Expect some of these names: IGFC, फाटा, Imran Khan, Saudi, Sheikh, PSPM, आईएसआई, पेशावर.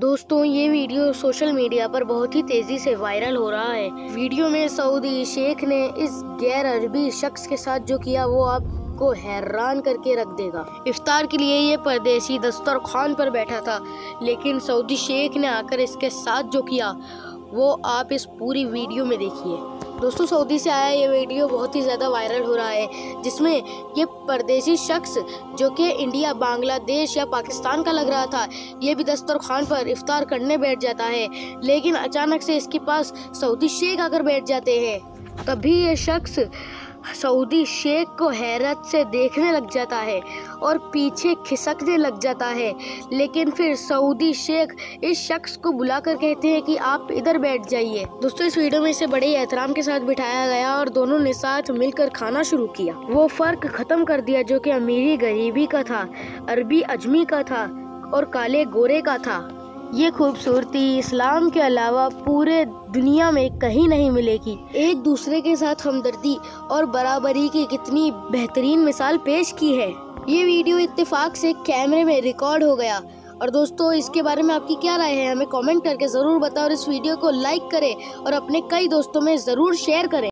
दोस्तों ये video social media पर बहुत ही तेजी से वायरल हो रहा है। वीडियो में सऊदी शेख ने इस गैर अरबी शख्स के साथ जो किया वो आपको हैरान करके रख देगा। इफ्तार के लिए ये परदेसी दस्तरखान पर बैठा था, लेकिन सऊदी शेख ने आकर इसके साथ जो किया वो आप इस पूरी वीडियो में देखिए। दोस्तों सऊदी से आया ये वीडियो बहुत ही ज़्यादा वायरल हो रहा है, जिसमें ये परदेसी शख्स जो कि इंडिया, बांग्लादेश या पाकिस्तान का लग रहा था, ये भी दस्तरखान पर इफ्तार करने बैठ जाता है, लेकिन अचानक से इसके पास सऊदी शेख आकर बैठ जाते हैं। तभी ये शख्स सऊदी शेख को हैरत से देखने लग जाता है और पीछे खिसकने लग जाता है, लेकिन फिर सऊदी शेख इस शख्स को बुलाकर कहते हैं कि आप इधर बैठ जाइए। दोस्तों इस वीडियो में इसे बड़े एहतराम के साथ बिठाया गया और दोनों ने साथ मिलकर खाना शुरू किया। वो फ़र्क ख़त्म कर दिया जो कि अमीरी गरीबी का था, अरबी अजमी का था और काले गोरे का था। ये खूबसूरती इस्लाम के अलावा पूरे दुनिया में कहीं नहीं मिलेगी। एक दूसरे के साथ हमदर्दी और बराबरी की कितनी बेहतरीन मिसाल पेश की है। ये वीडियो इत्तेफाक से कैमरे में रिकॉर्ड हो गया। और दोस्तों इसके बारे में आपकी क्या राय है हमें कमेंट करके ज़रूर बताओ, और इस वीडियो को लाइक करें और अपने कई दोस्तों में ज़रूर शेयर करें।